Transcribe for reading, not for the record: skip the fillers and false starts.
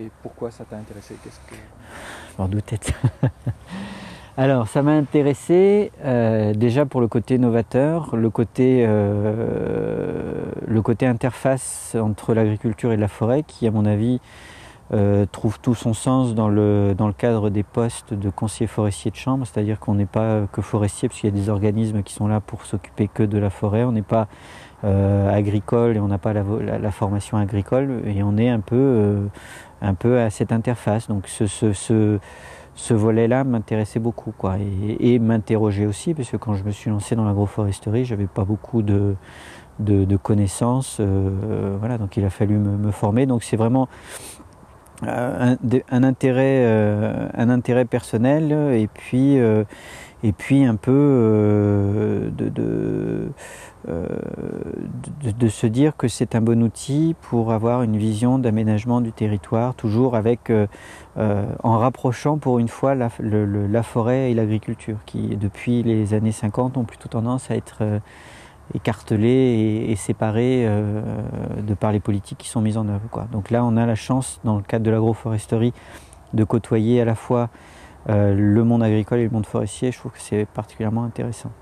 Et pourquoi ça t'a intéressé? Qu'est-ce que... Je m'en doutais de ça. Alors, ça m'a intéressé déjà pour le côté novateur, le côté interface entre l'agriculture et la forêt qui, à mon avis, trouve tout son sens dans le cadre des postes de conseiller forestier de chambre, c'est-à-dire qu'on n'est pas que forestier, parce qu'il y a des organismes qui sont là pour s'occuper que de la forêt, on n'est pas agricole et on n'a pas la formation agricole, et on est un peu à cette interface. Donc ce volet-là m'intéressait beaucoup, quoi, et m'interrogeait aussi, parce que quand je me suis lancé dans l'agroforesterie, je n'avais pas beaucoup de connaissances, voilà, donc il a fallu me former. Donc c'est vraiment un intérêt personnel, et puis un peu de se dire que c'est un bon outil pour avoir une vision d'aménagement du territoire, toujours avec en rapprochant pour une fois la forêt et l'agriculture, qui depuis les années 50 ont plutôt tendance à être écartelés et séparés de par les politiques qui sont mises en œuvre, quoi. Donc là on a la chance, dans le cadre de l'agroforesterie, de côtoyer à la fois le monde agricole et le monde forestier. Je trouve que c'est particulièrement intéressant.